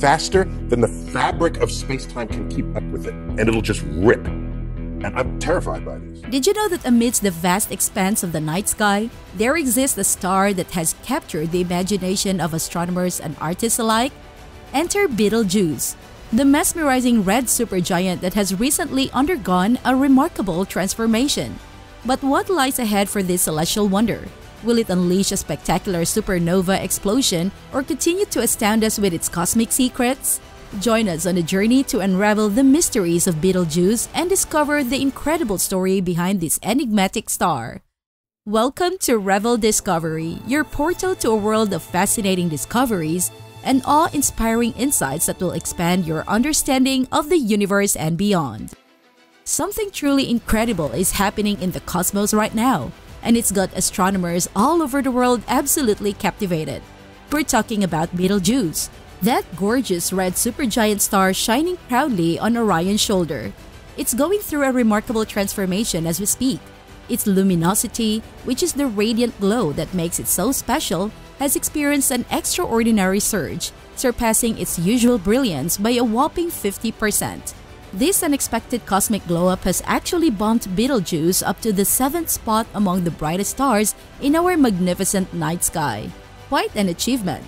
faster than the fabric of space-time can keep up with it, and it'll just rip. And I'm terrified by this. Did you know that amidst the vast expanse of the night sky, there exists a star that has captured the imagination of astronomers and artists alike? Enter Betelgeuse, the mesmerizing red supergiant that has recently undergone a remarkable transformation. But what lies ahead for this celestial wonder? Will it unleash a spectacular supernova explosion or continue to astound us with its cosmic secrets? Join us on a journey to unravel the mysteries of Betelgeuse and discover the incredible story behind this enigmatic star. Welcome to Revel Discovery, your portal to a world of fascinating discoveries and awe-inspiring insights that will expand your understanding of the universe and beyond. Something truly incredible is happening in the cosmos right now, and it's got astronomers all over the world absolutely captivated. We're talking about Betelgeuse, that gorgeous red supergiant star shining proudly on Orion's shoulder. It's going through a remarkable transformation as we speak. Its luminosity, which is the radiant glow that makes it so special, has experienced an extraordinary surge, surpassing its usual brilliance by a whopping 50%. This unexpected cosmic glow-up has actually bumped Betelgeuse up to the 7th spot among the brightest stars in our magnificent night sky. Quite an achievement.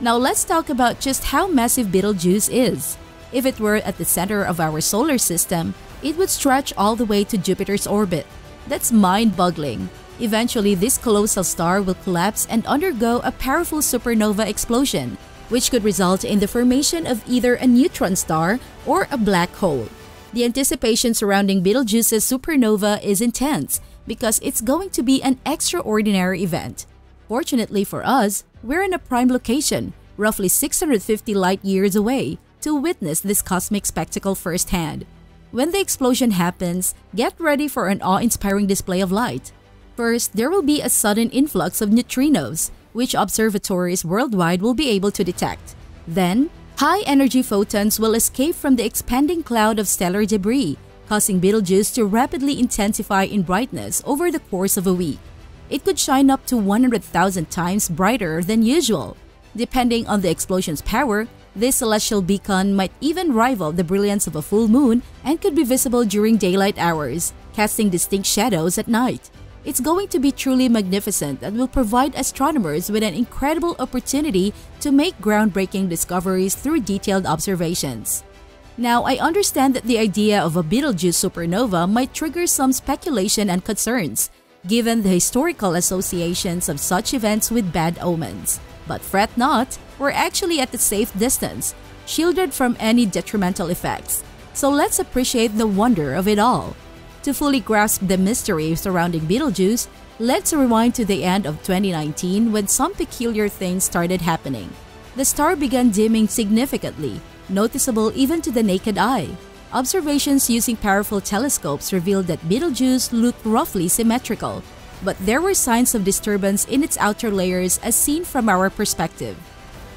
Now let's talk about just how massive Betelgeuse is. If it were at the center of our solar system, it would stretch all the way to Jupiter's orbit. That's mind-boggling. Eventually, this colossal star will collapse and undergo a powerful supernova explosion, which could result in the formation of either a neutron star or a black hole. The anticipation surrounding Betelgeuse's supernova is intense because it's going to be an extraordinary event. Fortunately for us, we're in a prime location, roughly 650 light-years away, to witness this cosmic spectacle firsthand. When the explosion happens, get ready for an awe-inspiring display of light. First, there will be a sudden influx of neutrinos, which observatories worldwide will be able to detect. Then, high-energy photons will escape from the expanding cloud of stellar debris, causing Betelgeuse to rapidly intensify in brightness over the course of a week. It could shine up to 100,000 times brighter than usual. Depending on the explosion's power, this celestial beacon might even rival the brilliance of a full moon and could be visible during daylight hours, casting distinct shadows at night. It's going to be truly magnificent and will provide astronomers with an incredible opportunity to make groundbreaking discoveries through detailed observations. Now, I understand that the idea of a Betelgeuse supernova might trigger some speculation and concerns, given the historical associations of such events with bad omens. But fret not, we're actually at a safe distance, shielded from any detrimental effects. So let's appreciate the wonder of it all. To fully grasp the mystery surrounding Betelgeuse, let's rewind to the end of 2019 when some peculiar things started happening. The star began dimming significantly, noticeable even to the naked eye. Observations using powerful telescopes revealed that Betelgeuse looked roughly symmetrical, but there were signs of disturbance in its outer layers as seen from our perspective.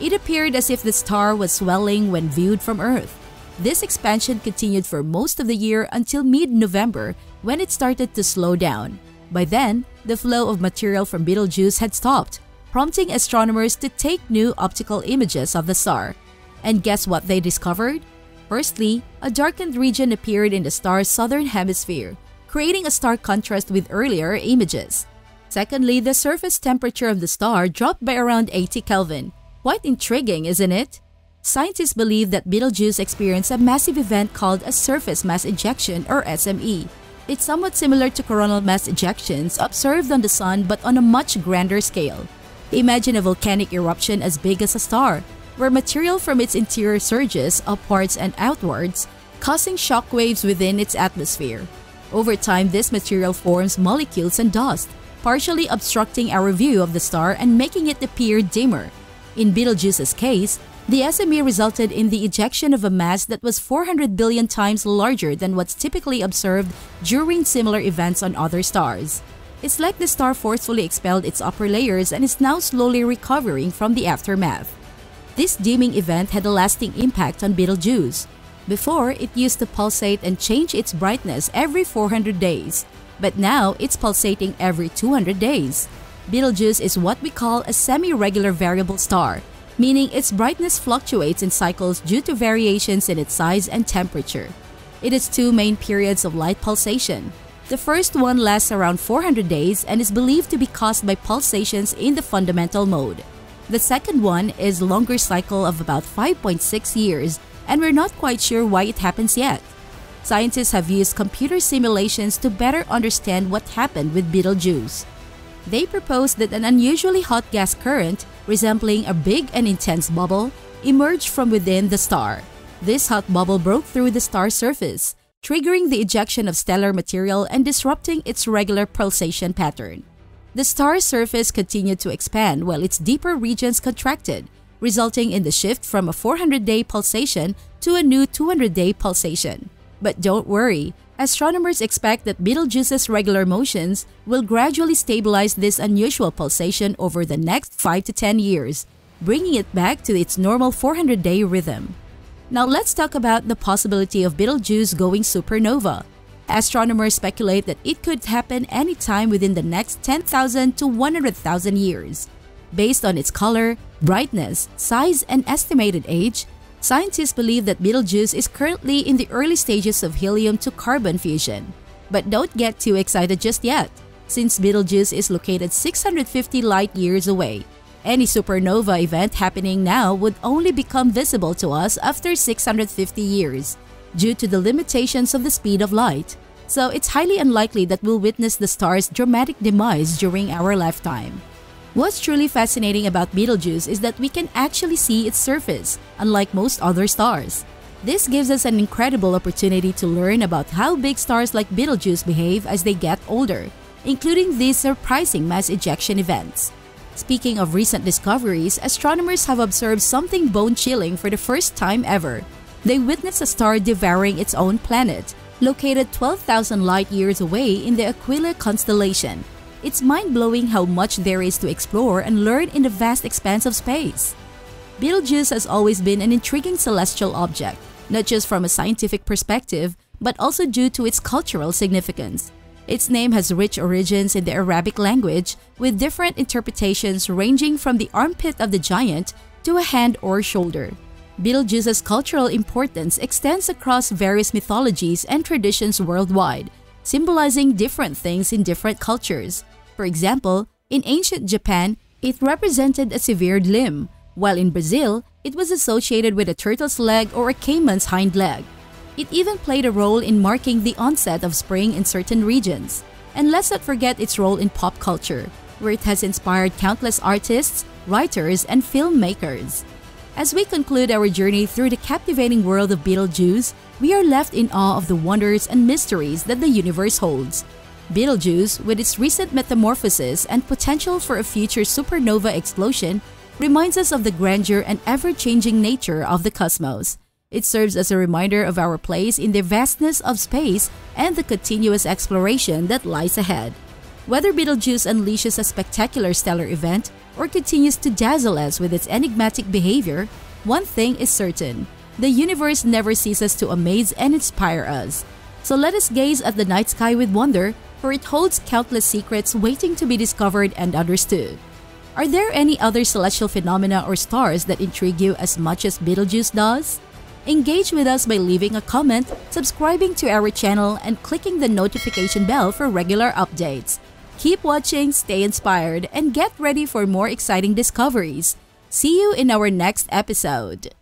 It appeared as if the star was swelling when viewed from Earth. This expansion continued for most of the year until mid-November when it started to slow down. By then, the flow of material from Betelgeuse had stopped, prompting astronomers to take new optical images of the star. And guess what they discovered? Firstly, a darkened region appeared in the star's southern hemisphere, creating a stark contrast with earlier images. Secondly, the surface temperature of the star dropped by around 80 Kelvin. Quite intriguing, isn't it? Scientists believe that Betelgeuse experienced a massive event called a surface mass ejection or SME. It's somewhat similar to coronal mass ejections observed on the Sun but on a much grander scale. Imagine a volcanic eruption as big as a star, where material from its interior surges upwards and outwards, causing shock waves within its atmosphere. Over time, this material forms molecules and dust, partially obstructing our view of the star and making it appear dimmer. In Betelgeuse's case, the SME resulted in the ejection of a mass that was 400 billion times larger than what's typically observed during similar events on other stars. It's like the star forcefully expelled its upper layers and is now slowly recovering from the aftermath. This dimming event had a lasting impact on Betelgeuse. Before, it used to pulsate and change its brightness every 400 days, but now it's pulsating every 200 days. Betelgeuse is what we call a semi-regular variable star, meaning its brightness fluctuates in cycles due to variations in its size and temperature. It has two main periods of light pulsation. The first one lasts around 400 days and is believed to be caused by pulsations in the fundamental mode. The second one is a longer cycle of about 5.6 years, and we're not quite sure why it happens yet. Scientists have used computer simulations to better understand what happened with Betelgeuse. They proposed that an unusually hot gas current, resembling a big and intense bubble, emerged from within the star. This hot bubble broke through the star's surface, triggering the ejection of stellar material and disrupting its regular pulsation pattern. The star's surface continued to expand while its deeper regions contracted, resulting in the shift from a 400-day pulsation to a new 200-day pulsation. But don't worry, astronomers expect that Betelgeuse's regular motions will gradually stabilize this unusual pulsation over the next 5 to 10 years, bringing it back to its normal 400-day rhythm. Now let's talk about the possibility of Betelgeuse going supernova. Astronomers speculate that it could happen anytime within the next 10,000 to 100,000 years. Based on its color, brightness, size, and estimated age, scientists believe that Betelgeuse is currently in the early stages of helium to carbon fusion. But don't get too excited just yet, since Betelgeuse is located 650 light-years away. Any supernova event happening now would only become visible to us after 650 years, due to the limitations of the speed of light. So it's highly unlikely that we'll witness the star's dramatic demise during our lifetime. What's truly fascinating about Betelgeuse is that we can actually see its surface, unlike most other stars. This gives us an incredible opportunity to learn about how big stars like Betelgeuse behave as they get older, including these surprising mass ejection events. Speaking of recent discoveries, astronomers have observed something bone-chilling for the first time ever. They witnessed a star devouring its own planet, located 12,000 light-years away in the Aquila constellation. It's mind-blowing how much there is to explore and learn in the vast expanse of space. Betelgeuse has always been an intriguing celestial object, not just from a scientific perspective, but also due to its cultural significance. Its name has rich origins in the Arabic language, with different interpretations ranging from the armpit of the giant to a hand or shoulder. Betelgeuse's cultural importance extends across various mythologies and traditions worldwide, symbolizing different things in different cultures. For example, in ancient Japan, it represented a severed limb, while in Brazil, it was associated with a turtle's leg or a caiman's hind leg. It even played a role in marking the onset of spring in certain regions. And let's not forget its role in pop culture, where it has inspired countless artists, writers, and filmmakers. As we conclude our journey through the captivating world of Betelgeuse, we are left in awe of the wonders and mysteries that the universe holds. Betelgeuse, with its recent metamorphosis and potential for a future supernova explosion, reminds us of the grandeur and ever-changing nature of the cosmos. It serves as a reminder of our place in the vastness of space and the continuous exploration that lies ahead. Whether Betelgeuse unleashes a spectacular stellar event or continues to dazzle us with its enigmatic behavior, one thing is certain: the universe never ceases to amaze and inspire us. So let us gaze at the night sky with wonder, for it holds countless secrets waiting to be discovered and understood. Are there any other celestial phenomena or stars that intrigue you as much as Betelgeuse does? Engage with us by leaving a comment, subscribing to our channel, and clicking the notification bell for regular updates. Keep watching, stay inspired, and get ready for more exciting discoveries. See you in our next episode!